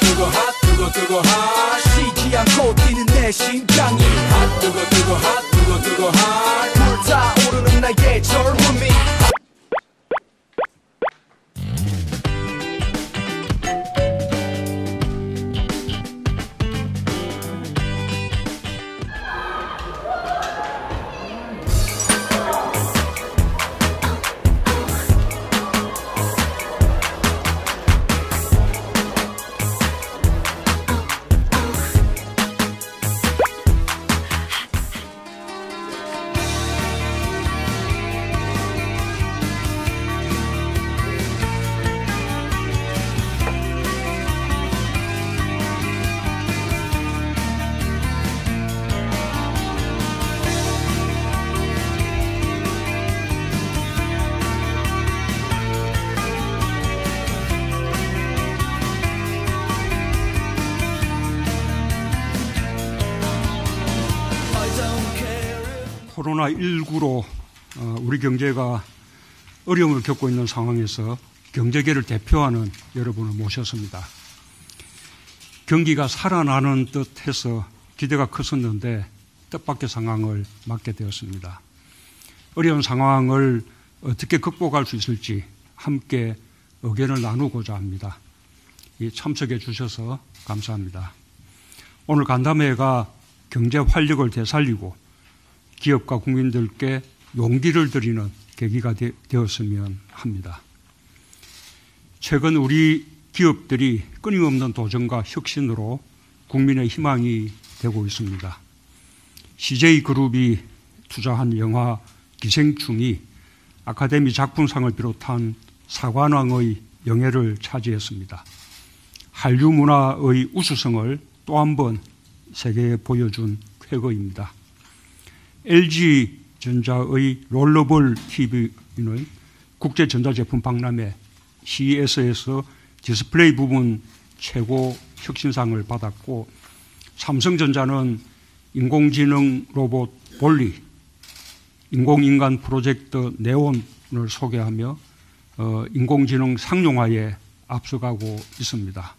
뜨거 핫 뜨거 뜨거 핫 쉬지 않고 뛰는 내 심장이 핫 뜨거 뜨거 핫 뜨거 뜨거 핫 불타오르는 나의 젊음이 코로나19로 우리 경제가 어려움을 겪고 있는 상황에서 경제계를 대표하는 여러분을 모셨습니다. 경기가 살아나는 듯해서 기대가 컸었는데 뜻밖의 상황을 맞게 되었습니다. 어려운 상황을 어떻게 극복할 수 있을지 함께 의견을 나누고자 합니다. 참석해 주셔서 감사합니다. 오늘 간담회가 경제 활력을 되살리고 기업과 국민들께 용기를 드리는 계기가 되었으면 합니다. 최근 우리 기업들이 끊임없는 도전과 혁신으로 국민의 희망이 되고 있습니다. CJ그룹이 투자한 영화 기생충이 아카데미 작품상을 비롯한 사관왕의 영예를 차지했습니다. 한류 문화의 우수성을 또 한 번 세계에 보여준 쾌거입니다. LG전자의 롤러볼 TV는 국제전자제품 박람회 CES에서 디스플레이 부분 최고 혁신상을 받았고, 삼성전자는 인공지능 로봇 볼리, 인공인간 프로젝트 네온을 소개하며 인공지능 상용화에 앞서가고 있습니다.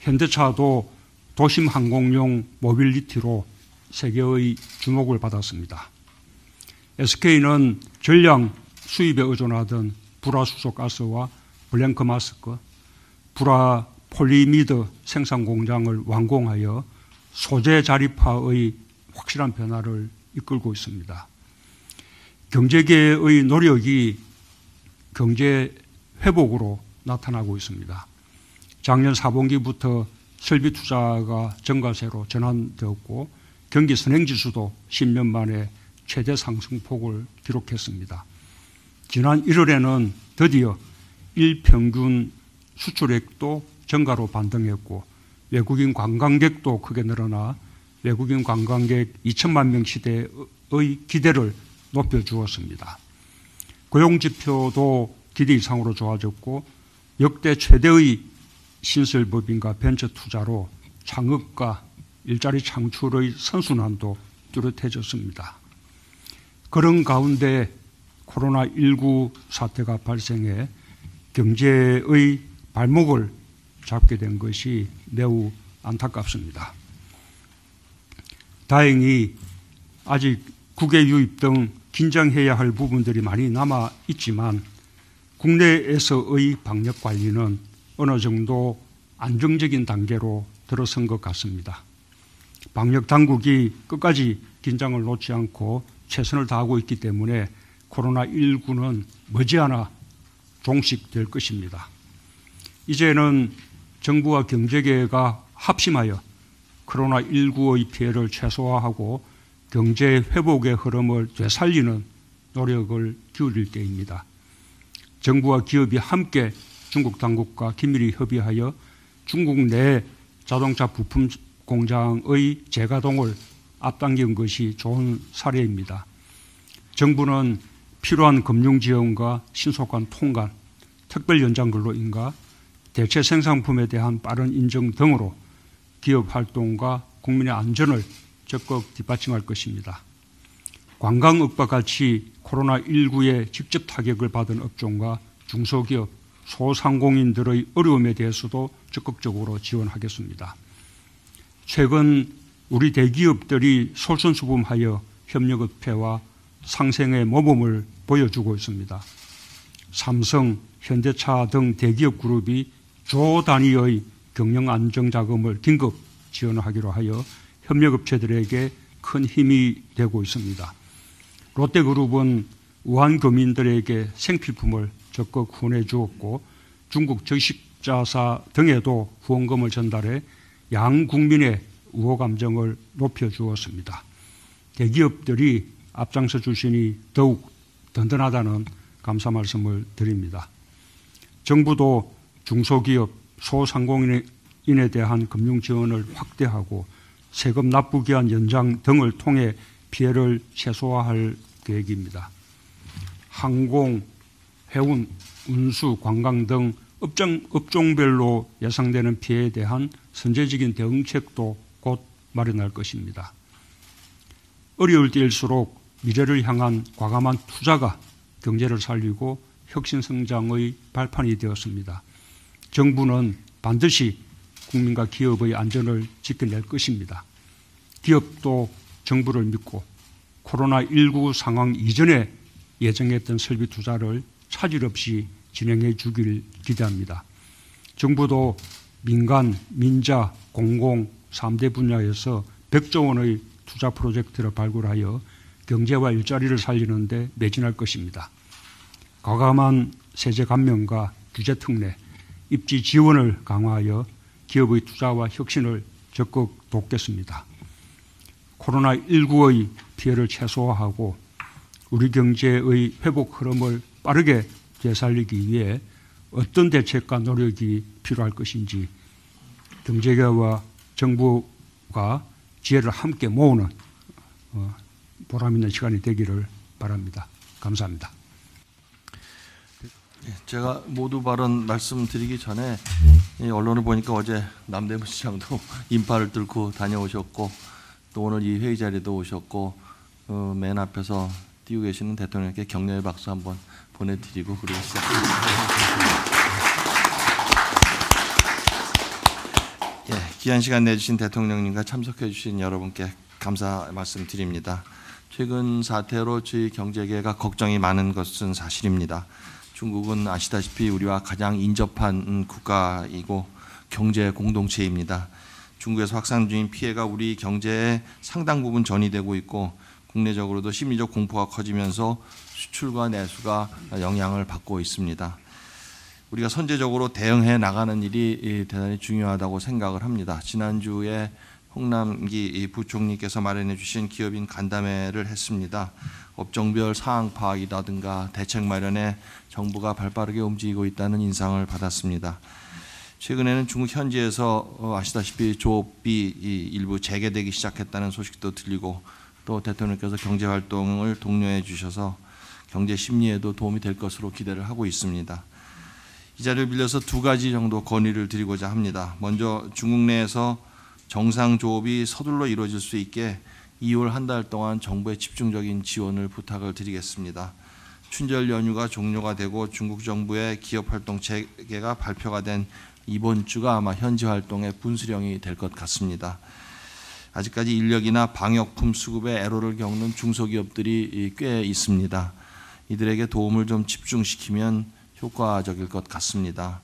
현대차도 도심 항공용 모빌리티로 세계의 주목을 받았습니다. SK는 전량 수입에 의존하던 불화수소가스와 블랭크 마스크, 불화 폴리미드 생산 공장을 완공하여 소재 자립화의 확실한 변화를 이끌고 있습니다. 경제계의 노력이 경제 회복으로 나타나고 있습니다. 작년 4분기부터 설비 투자가 증가세로 전환되었고, 경기 선행지수도 10년 만에 최대 상승폭을 기록했습니다. 지난 1월에는 드디어 일평균 수출액도 증가로 반등했고, 외국인 관광객도 크게 늘어나 외국인 관광객 2천만 명 시대의 기대를 높여주었습니다. 고용지표도 기대 이상으로 좋아졌고, 역대 최대의 신설법인과 벤처투자로 창업과 일자리 창출의 선순환도 뚜렷해졌습니다. 그런 가운데 코로나19 사태가 발생해 경제의 발목을 잡게 된 것이 매우 안타깝습니다. 다행히 아직 국외 유입 등 긴장해야 할 부분들이 많이 남아 있지만, 국내에서의 방역 관리는 어느 정도 안정적인 단계로 들어선 것 같습니다. 방역 당국이 끝까지 긴장을 놓지 않고 최선을 다하고 있기 때문에 코로나19는 머지않아 종식될 것입니다. 이제는 정부와 경제계가 합심하여 코로나19의 피해를 최소화하고 경제 회복의 흐름을 되살리는 노력을 기울일 때입니다. 정부와 기업이 함께 중국 당국과 긴밀히 협의하여 중국 내 자동차 부품 공장의 재가동을 앞당긴 것이 좋은 사례입니다. 정부는 필요한 금융지원과 신속한 통관, 특별연장근로인가, 대체 생산품에 대한 빠른 인정 등으로 기업 활동과 국민의 안전을 적극 뒷받침할 것입니다. 관광업과 같이 코로나19에 직접 타격을 받은 업종과 중소기업, 소상공인들의 어려움에 대해서도 적극적으로 지원하겠습니다. 최근 우리 대기업들이 솔선수범하여 협력업체와 상생의 모범을 보여주고 있습니다. 삼성, 현대차 등 대기업 그룹이 조 단위의 경영안정자금을 긴급 지원하기로 하여 협력업체들에게 큰 힘이 되고 있습니다. 롯데그룹은 우한교민들에게 생필품을 적극 후원해 주었고, 중국 적십자사 등에도 후원금을 전달해 양국민의 우호감정을 높여주었습니다. 대기업들이 앞장서 주시니 더욱 든든하다는 감사 말씀을 드립니다. 정부도 중소기업, 소상공인에 대한 금융지원을 확대하고 세금 납부기한 연장 등을 통해 피해를 최소화할 계획입니다. 항공, 해운, 운수, 관광 등 업종별로 예상되는 피해에 대한 선제적인 대응책도 곧 마련할 것입니다. 어려울 때일수록 미래를 향한 과감한 투자가 경제를 살리고 혁신성장의 발판이 되었습니다. 정부는 반드시 국민과 기업의 안전을 지켜낼 것입니다. 기업도 정부를 믿고 코로나19 상황 이전에 예정했던 설비 투자를 차질 없이 진행해 주길 기대합니다. 정부도 민간, 민자, 공공 3대 분야에서 100조 원의 투자 프로젝트를 발굴하여 경제와 일자리를 살리는 데 매진할 것입니다. 과감한 세제 감면과 규제 특례, 입지 지원을 강화하여 기업의 투자와 혁신을 적극 돕겠습니다. 코로나19의 피해를 최소화하고 우리 경제의 회복 흐름을 빠르게 되살리기 위해 어떤 대책과 노력이 필요할 것인지 경제계와 정부가 지혜를 함께 모으는 보람 있는 시간이 되기를 바랍니다. 감사합니다. 제가 모두 발언 말씀드리기 전에 언론을 보니까 어제 남대문 시장도 인파를 뚫고 다녀오셨고 또 오늘 이 회의 자리도 오셨고 맨 앞에서 뛰고 계시는 대통령께 격려의 박수 한번 보내드리고 그러겠습니다. 예, 귀한 시간 내주신 대통령님과 참석해 주신 여러분께 감사 말씀드립니다. 최근 사태로 저희 경제계가 걱정이 많은 것은 사실입니다. 중국은 아시다시피 우리와 가장 인접한 국가이고 경제 공동체입니다. 중국에서 확산 중인 피해가 우리 경제에 상당 부분 전이되고 있고 국내적으로도 심리적 공포가 커지면서 수출과 내수가 영향을 받고 있습니다. 우리가 선제적으로 대응해 나가는 일이 대단히 중요하다고 생각을 합니다. 지난주에 홍남기 부총리께서 마련해 주신 기업인 간담회를 했습니다. 업종별 사항 파악이라든가 대책 마련에 정부가 발빠르게 움직이고 있다는 인상을 받았습니다. 최근에는 중국 현지에서 아시다시피 조업이 일부 재개되기 시작했다는 소식도 들리고 또 대통령께서 경제활동을 독려해 주셔서 경제 심리에도 도움이 될 것으로 기대를 하고 있습니다. 이 자리를 빌려서 두 가지 정도 건의를 드리고자 합니다. 먼저 중국 내에서 정상 조업이 서둘러 이루어질 수 있게 2월 한 달 동안 정부의 집중적인 지원을 부탁을 드리겠습니다. 춘절 연휴가 종료가 되고 중국 정부의 기업활동체계가 발표가 된 이번 주가 아마 현지 활동의 분수령이 될 것 같습니다. 아직까지 인력이나 방역품 수급에 애로를 겪는 중소기업들이 꽤 있습니다. 이들에게 도움을 좀 집중시키면 효과적일 것 같습니다.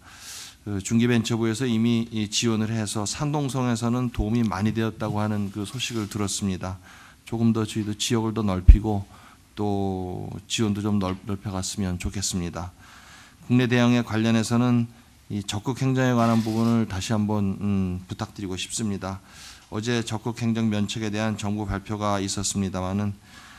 중기벤처부에서 이미 지원을 해서 산동성에서는 도움이 많이 되었다고 하는 그 소식을 들었습니다. 조금 더 저희도 지역을 더 넓히고 또 지원도 좀 넓혀갔으면 좋겠습니다. 국내 대응에 관련해서는 이 적극 행정에 관한 부분을 다시 한번 부탁드리고 싶습니다. 어제 적극 행정 면책에 대한 정부 발표가 있었습니다만은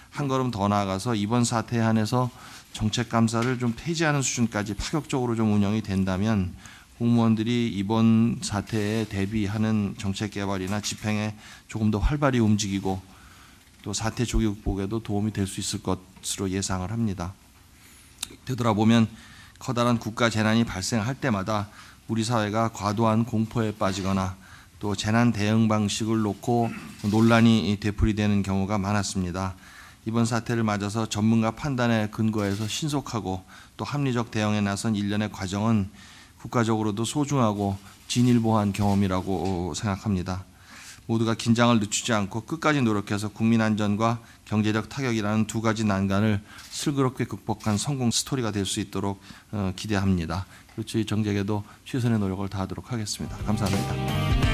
한 걸음 더 나아가서 이번 사태에 한해서 정책 감사를 좀 폐지하는 수준까지 파격적으로 좀 운영이 된다면 공무원들이 이번 사태에 대비하는 정책 개발이나 집행에 조금 더 활발히 움직이고 또 사태 조기 극복에도 도움이 될 수 있을 것으로 예상을 합니다. 되돌아보면 커다란 국가 재난이 발생할 때마다 우리 사회가 과도한 공포에 빠지거나 또 재난 대응 방식을 놓고 논란이 되풀이되는 경우가 많았습니다. 이번 사태를 맞아서 전문가 판단에 근거해서 신속하고 또 합리적 대응에 나선 일련의 과정은 국가적으로도 소중하고 진일보한 경험이라고 생각합니다. 모두가 긴장을 늦추지 않고 끝까지 노력해서 국민 안전과 경제적 타격이라는 두 가지 난관을 슬그럽게 극복한 성공 스토리가 될 수 있도록 기대합니다. 그리고 저희 정책에도 최선의 노력을 다하도록 하겠습니다. 감사합니다.